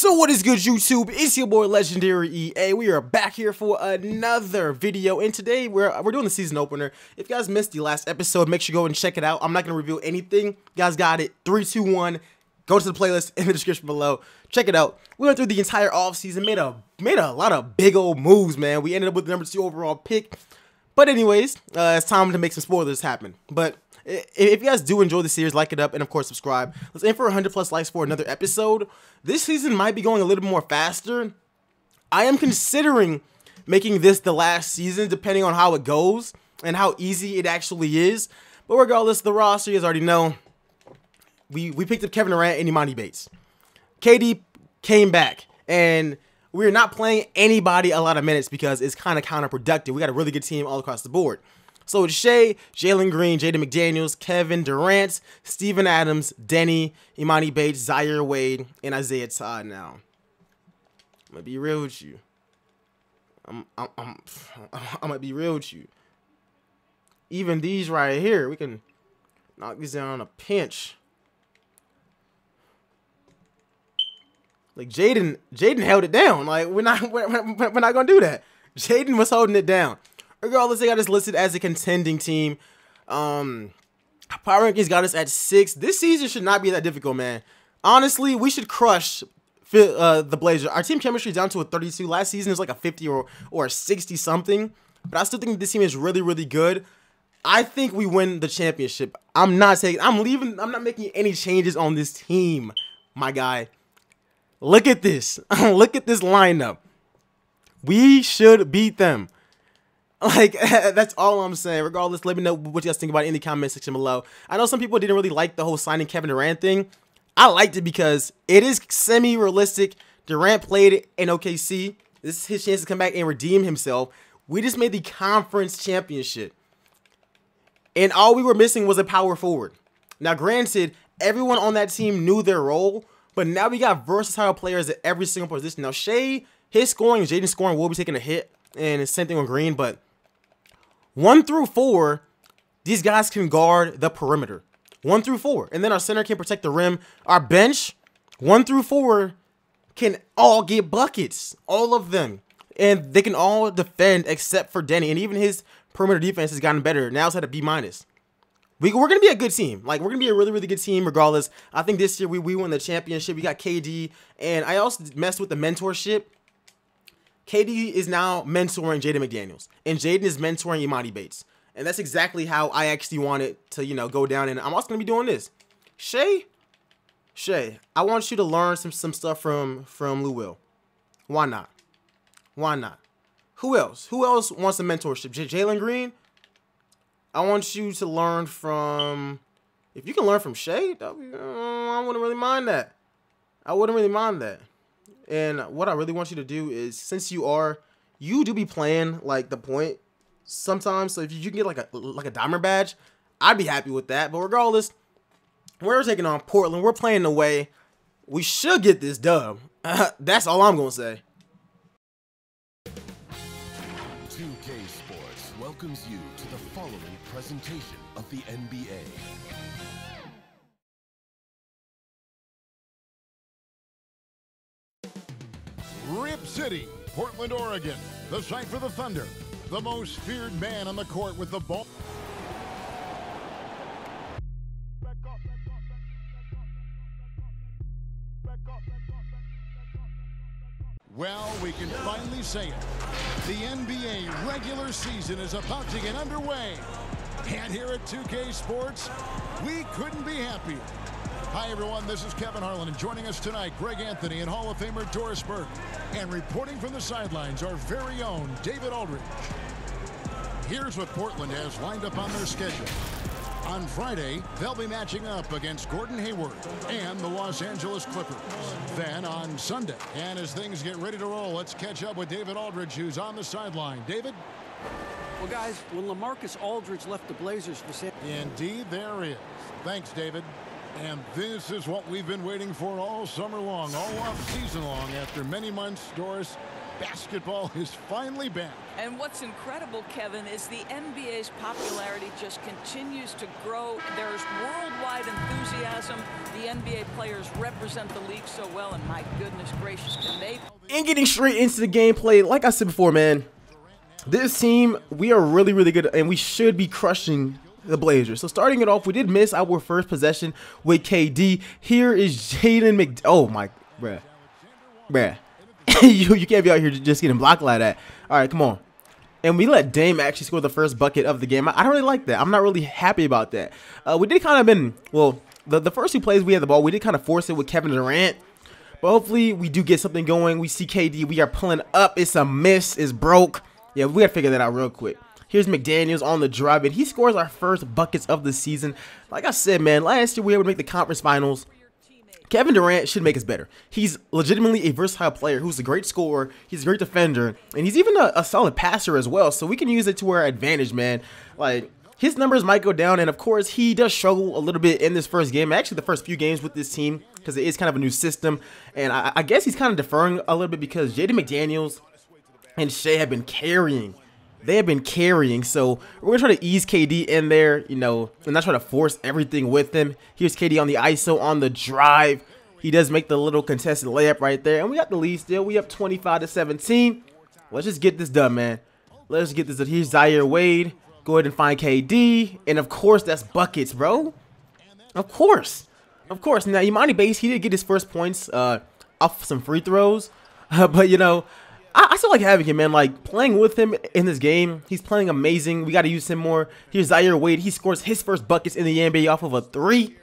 So what is good, YouTube? It's your boy LegendaryEA. We are back here for another video, and today we're doing the season opener. If you guys missed the last episode, make sure you go and check it out. I'm not going to reveal anything. You guys got it. 3, 2, 1. Go to the playlist in the description below. Check it out. We went through the entire offseason, made a lot of big old moves, man. We ended up with the number 2 overall pick. But anyways, it's time to make some spoilers happen. But if you guys do enjoy the series, like it up, and of course subscribe. Let's aim for 100 plus likes for another episode. This season might be going a little bit more faster. I am considering making this the last season, depending on how it goes and how easy it actually is. But regardless, the roster, you guys already know, we picked up Kevin Durant and Emoni Bates. KD came back, and we're not playing anybody a lot of minutes because it's kind of counterproductive. We got a really good team all across the board. So it's Shea, Jalen Green, Jaden McDaniels, Kevin Durant, Stephen Adams, Denny, Emoni Bates, Zaire Wade, and Isaiah Todd now. I'm going to be real with you. I'm going to be real with you. Even these right here, we can knock these down on a pinch. Like, Jaden held it down. Like, we're not going to do that. Jaden was holding it down. Regardless, they got us listed as a contending team. Power rankings got us at 6. This season should not be that difficult, man. Honestly, we should crush the Blazers. Our team chemistry is down to a 32. Last season it was like a 50 or a 60 something. But I still think this team is really, really good. I think we win the championship. I'm not making any changes on this team, my guy. Look at this. Look at this lineup. We should beat them. Like, that's all I'm saying. Regardless, let me know what you guys think about it in the comment section below. I know some people didn't really like the whole signing Kevin Durant thing. I liked it because it is semi-realistic. Durant played in OKC. This is his chance to come back and redeem himself. We just made the conference championship. And all we were missing was a power forward. Now, granted, everyone on that team knew their role, but now we got versatile players at every single position. Now, Shea, his scoring, Jaden's scoring will be taking a hit, and it's the same thing on Green, but 1 through 4, these guys can guard the perimeter. 1 through 4. And then our center can protect the rim. Our bench, 1 through 4, can all get buckets. All of them. And they can all defend except for Denny. And even his perimeter defense has gotten better. Now it's at a B-. We're going to be a good team. Like, we're going to be a really, really good team regardless. I think this year we won the championship. We got KD. And I also messed with the mentorship. KD is now mentoring Jaden McDaniels, and Jaden is mentoring Emoni Bates. And that's exactly how I actually want it to, you know, go down. And I'm also going to be doing this. Shea, I want you to learn some stuff from Lou Will. Why not? Why not? Who else? Who else wants a mentorship? Jalen Green, I want you to learn from, if you can learn from Shea, I wouldn't really mind that. I wouldn't really mind that. And what I really want you to do is, since you do be playing like the point sometimes, so if you can get like a diamond badge, I'd be happy with that. But regardless, we're taking on Portland. We're playing away. We should get this dub. That's all I'm gonna say. 2K Sports welcomes you to the following presentation of the NBA. Rip City, Portland, Oregon, the site for the Thunder, the most feared man on the court with the ball. Well, we can finally say it. The NBA regular season is about to get underway. And here at 2K Sports, we couldn't be happier. Hi, everyone. This is Kevin Harlan, and joining us tonight, Greg Anthony and Hall of Famer Doris Burke. And reporting from the sidelines, our very own David Aldridge. Here's what Portland has lined up on their schedule. On Friday, they'll be matching up against Gordon Hayward and the Los Angeles Clippers. Then on Sunday, and as things get ready to roll, let's catch up with David Aldridge, who's on the sideline. David? Well, guys, when LaMarcus Aldridge left the Blazers for San Antonio. Indeed, there is. Thanks, David. And this is what we've been waiting for all summer long, all off season long. After many months, Doris, basketball is finally back. And what's incredible, Kevin, is the NBA's popularity just continues to grow. There's worldwide enthusiasm. The NBA players represent the league so well, and my goodness gracious, can they... And getting straight into the gameplay, like I said before, man, this team, we are really, really good, and we should be crushing the Blazers. So starting it off, we did miss our first possession with KD. Here is Jaden McDaniels. Oh my, bruh. Bruh. you can't be out here just getting blocked like that. All right, come on. And we let Dame actually score the first bucket of the game. I don't really like that. I'm not really happy about that. We did kind of been, well, the first two plays we had the ball, we did kind of force it with Kevin Durant. But hopefully we do get something going. We see KD. We are pulling up. It's a miss. It's broke. Yeah, we got to figure that out real quick. Here's McDaniels on the drive, and he scores our first buckets of the season. Like I said, man, last year we were able to make the conference finals. Kevin Durant should make us better. He's legitimately a versatile player who's a great scorer. He's a great defender, and he's even a solid passer as well, so we can use it to our advantage, man. Like, his numbers might go down, and of course, he does struggle a little bit in this first game, actually the first few games with this team, because it is kind of a new system, and I guess he's kind of deferring a little bit because Jaden McDaniels and Shea have been carrying. They have been carrying, so we're going to try to ease KD in there, you know, and not try to force everything with him. Here's KD on the ISO on the drive. He does make the little contested layup right there, and we got the lead still. We up 25-17. Let's just get this done, man. Let's get this done. Here's Zaire Wade. Go ahead and find KD, and of course, that's buckets, bro. Of course. Of course. Now, Emoni Bates, he did get his first points off some free throws, but, you know, I still like having him, man. Like, playing with him in this game, he's playing amazing. We got to use him more. Here's Zaire Wade. He scores his first buckets in the NBA off of a three.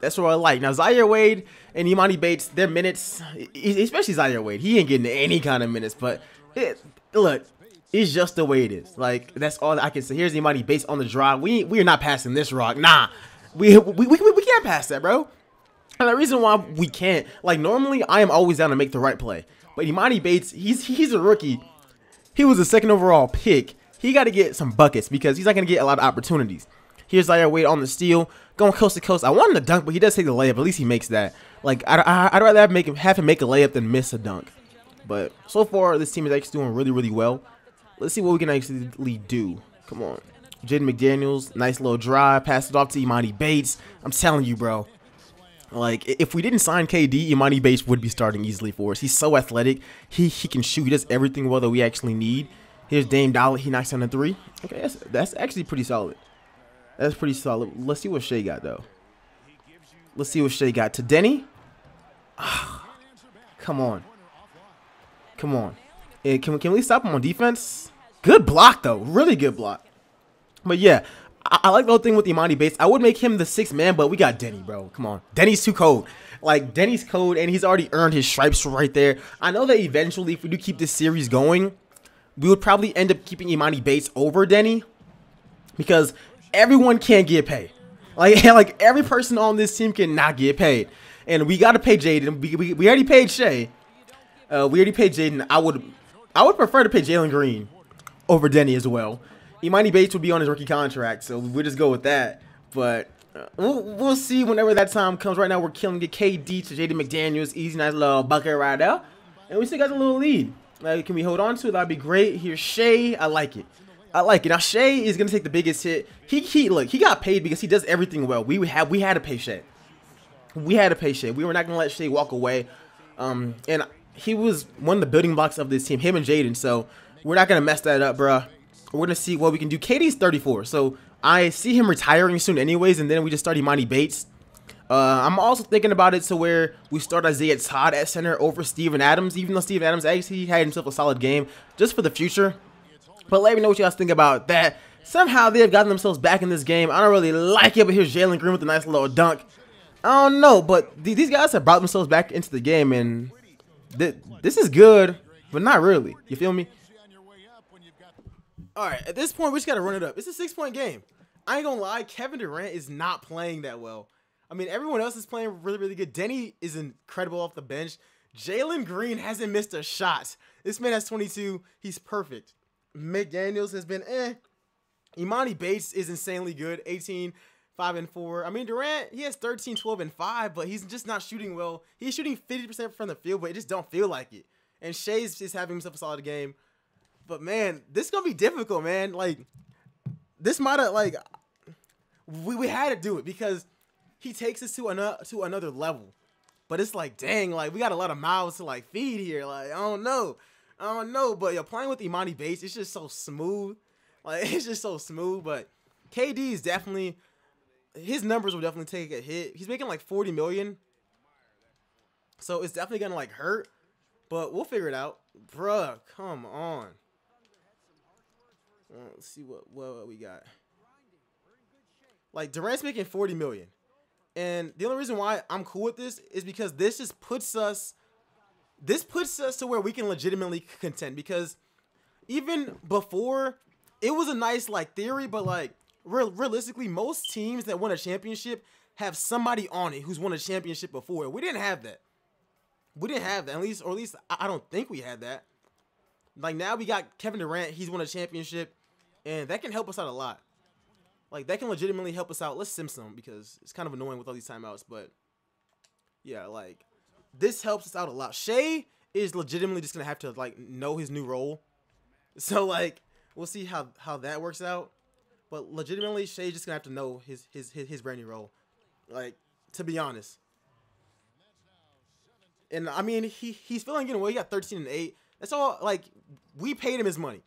That's what I like. Now, Zaire Wade and Emoni Bates, their minutes, especially Zaire Wade, he ain't getting any kind of minutes. But, look, it's just the way it is. Like, that's all I can say. Here's Emoni Bates on the drive. We are not passing this rock. Nah. We can't pass that, bro. And the reason why we can't, like, normally I am always down to make the right play. But Emoni Bates, he's a rookie. He was a second overall pick. He got to get some buckets because he's not going to get a lot of opportunities. Here's Zaire Wade on the steal, going coast to coast. I want him to dunk, but he does take the layup. At least he makes that. Like, I'd rather have him make a layup than miss a dunk. But so far, this team is actually doing really, really well. Let's see what we can actually do. Come on. Jaden McDaniels, nice little drive. Pass it off to Emoni Bates. I'm telling you, bro. Like, if we didn't sign KD, Emoni Bates would be starting easily for us. He's so athletic. He can shoot. He does everything well that we actually need. Here's Dame Dollar. He knocks down a three. Okay, that's actually pretty solid. That's pretty solid. Let's see what Shea got, though. Let's see what Shea got. To Denny. Come on. Come on. And can we stop him on defense? Good block, though. Really good block. But, yeah. I like the whole thing with Emoni Bates. I would make him the sixth man, but we got Denny, bro. Come on. Denny's too cold. Like, Denny's cold, and he's already earned his stripes right there. I know that eventually, if we do keep this series going, we would probably end up keeping Emoni Bates over Denny because everyone can't get paid. Like every person on this team cannot get paid. And we got to pay Jaden. We already paid Shea. We already paid Jaden. I would prefer to pay Jalen Green over Denny as well. Emoni Bates will be on his rookie contract, so we'll just go with that. But we'll see whenever that time comes. Right now, we're killing it. KD to Jaden McDaniels. Easy, nice little bucket right there. And we still got a little lead. Like, can we hold on to it? That'd be great. Here's Shea. I like it. I like it. Now, Shea is going to take the biggest hit. Look, he got paid because he does everything well. We had to pay Shea. We had to pay Shea. We were not going to let Shea walk away. And he was one of the building blocks of this team, him and Jaden. So we're not going to mess that up, bruh. We're going to see what we can do. KD's 34, so I see him retiring soon anyways, and then we just start Emoni Bates. I'm also thinking about it to where we start Isaiah Todd at center over Stephen Adams, even though Stephen Adams actually had himself a solid game just for the future. But let me know what you guys think about that. Somehow they have gotten themselves back in this game. I don't really like it, but here's Jalen Green with a nice little dunk. I don't know, but these guys have brought themselves back into the game, and this is good, but not really. You feel me? All right, at this point, we just got to run it up. It's a six-point game. I ain't going to lie. Kevin Durant is not playing that well. I mean, everyone else is playing really, really good. Denny is incredible off the bench. Jalen Green hasn't missed a shot. This man has 22. He's perfect. McDaniels has been eh. Emoni Bates is insanely good, 18, 5, and 4. I mean, Durant, he has 13, 12, and 5, but he's just not shooting well. He's shooting 50% from the field, but it just don't feel like it. and Shea's just having himself a solid game. But man, this is gonna be difficult, man. Like, this might have, like, we had to do it because he takes us to another level. But it's like, dang, like, we got a lot of mouths to, like, feed here. Like, I don't know. But you're playing with Emoni Bates, it's just so smooth. Like, it's just so smooth. But KD is definitely, his numbers will definitely take a hit. He's making like 40 million. So it's definitely gonna, like, hurt. But we'll figure it out. Bruh, come on. Let's see what we got. Like, Durant's making 40 million. And the only reason why I'm cool with this is because this just puts us, to where we can legitimately contend. Because even before, it was a nice, like, theory, but, like, realistically, most teams that won a championship have somebody on it who's won a championship before. We didn't have that. At least I don't think we had that. Like, now we got Kevin Durant. He's won a championship, and that can help us out a lot. Like, that can legitimately help us out. Let's sim some because it's kind of annoying with all these timeouts. But, yeah, like, this helps us out a lot. Shea is legitimately just going to have to, like, know his new role. So, like, we'll see how that works out. But legitimately, Shea's just going to have to know his brand new role. Like, to be honest. And, I mean, he's feeling good. Well, he got 13 and 8. That's all, like, we paid him his money.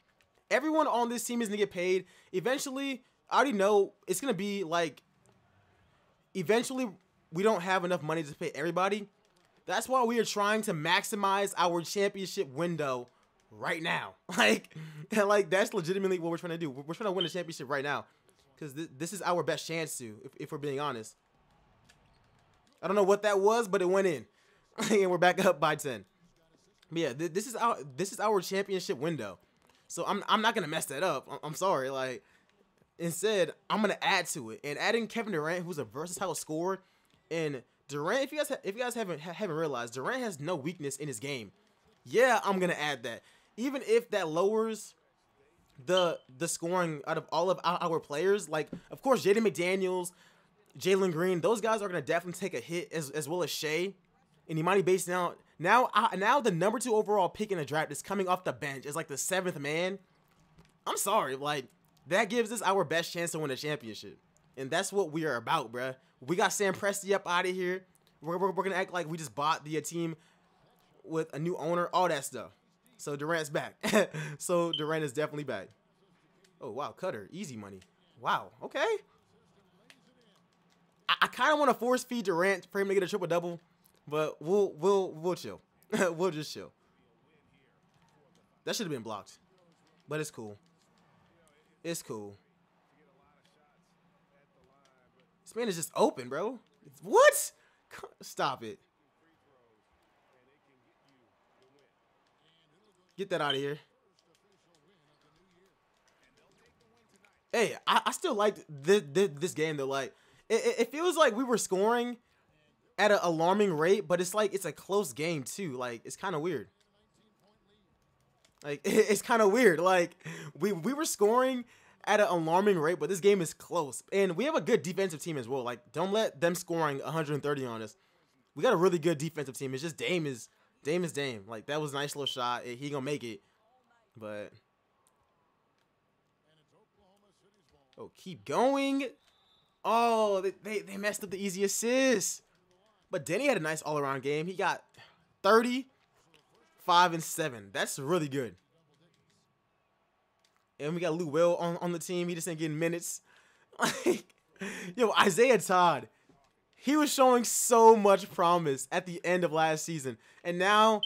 Everyone on this team is going to get paid. Eventually, I already know it's going to be, like, eventually we don't have enough money to pay everybody. That's why we are trying to maximize our championship window right now. Like that's legitimately what we're trying to do. We're trying to win the championship right now because this is our best chance to, if we're being honest. I don't know what that was, but it went in. And we're back up by 10. But yeah, this is our championship window. So I'm not gonna mess that up. I'm sorry. Like, instead, I'm gonna add to it. And adding Kevin Durant, who's a versatile scorer, and Durant, if you guys haven't realized, Durant has no weakness in his game. Yeah, I'm gonna add that. Even if that lowers the scoring out of all of our players, like, of course, Jaden McDaniels, Jalen Green, those guys are gonna definitely take a hit, as well as Shea. And Emoni Bates now the number 2 overall pick in the draft is coming off the bench as, like, the 7th man. I'm sorry, like, that gives us our best chance to win a championship, and that's what we are about, bruh. We got Sam Presti up out of here. We're gonna act like we just bought the team with a new owner, all that stuff. So Durant's back. So Durant is definitely back. Oh wow, cutter, easy money. Wow, okay. I kind of want to force feed Durant for him to get a triple double. But we'll chill. We'll just chill. That should have been blocked, but it's cool. It's cool. This man is just open, bro. What? Stop it. Get that out of here. Hey, I still like this game though. Like, it feels like we were scoring at an alarming rate, but it's like it's a close game too. Like, it's kind of weird. Like, it's kind of weird. Like, we were scoring at an alarming rate, but this game is close, and we have a good defensive team as well. Like, don't let them scoring 130 on us. We got a really good defensive team. It's just Dame is Dame. Like, that was a nice little shot. He gonna make it, but oh, keep going. Oh, they messed up the easy assist. But Denny had a nice all-around game. He got 30, 5, and 7. That's really good. And we got Lou Will on the team. He just ain't getting minutes. Like, yo, Isaiah Todd, he was showing so much promise at the end of last season. And now,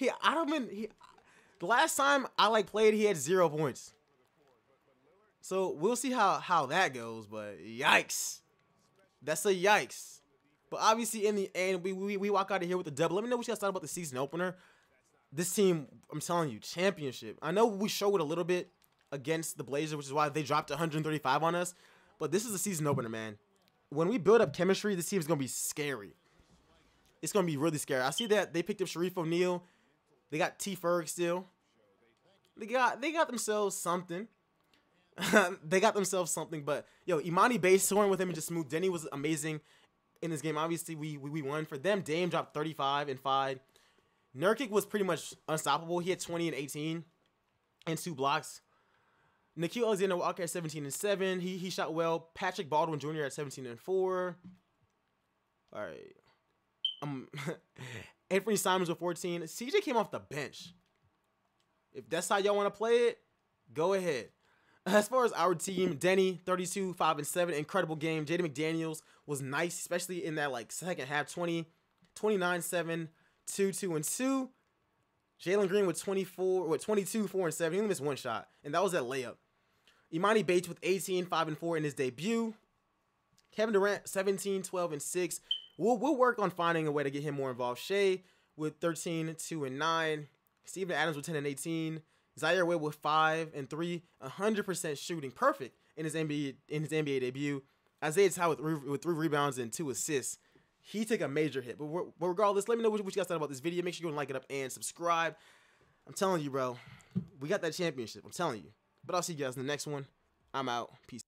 the last time I, like, played, he had 0 points. So we'll see how that goes, but yikes. That's a yikes. But obviously, in the end, we walk out of here with a double. Let me know what you guys thought about the season opener. This team, I'm telling you, championship. I know we showed it a little bit against the Blazers, which is why they dropped 135 on us. But this is the season opener, man. When we build up chemistry, this team is going to be scary. It's going to be really scary. I see that they picked up Sharif O'Neal. They got T. Ferg still. They got themselves something. They got themselves something. But, yo, Emoni Bates, scoring with him and just smooth. Denny was amazing. In this game, obviously, we won. For them, Dame dropped 35 and 5. Nurkic was pretty much unstoppable. He had 20 and 18 and 2 blocks. Nikhil Alexander Walker at 17 and 7. He shot well. Patrick Baldwin Jr. at 17 and 4. All right. Anthony Simons with 14. CJ came off the bench. If that's how y'all want to play it, go ahead. As far as our team, Denny, 32, 5, and 7. Incredible game. Jaden McDaniels was nice, especially in that like second half. 20, 29, 7, 2, 2, and 2. Jalen Green with 22, 4, and 7. He only missed one shot, and that was that layup. Emoni Bates with 18, 5, and 4 in his debut. Kevin Durant, 17, 12, and 6. We'll work on finding a way to get him more involved. Shea with 13, 2, and 9. Stephen Adams with 10 and 18. Zaire Wade with 5 and 3. 100% shooting. Perfect in his NBA debut. Isaiah Todd with 3 rebounds and 2 assists. He took a major hit. But regardless, let me know what you guys thought about this video. Make sure you go and like it up and subscribe. I'm telling you, bro. We got that championship. I'm telling you. But I'll see you guys in the next one. I'm out. Peace.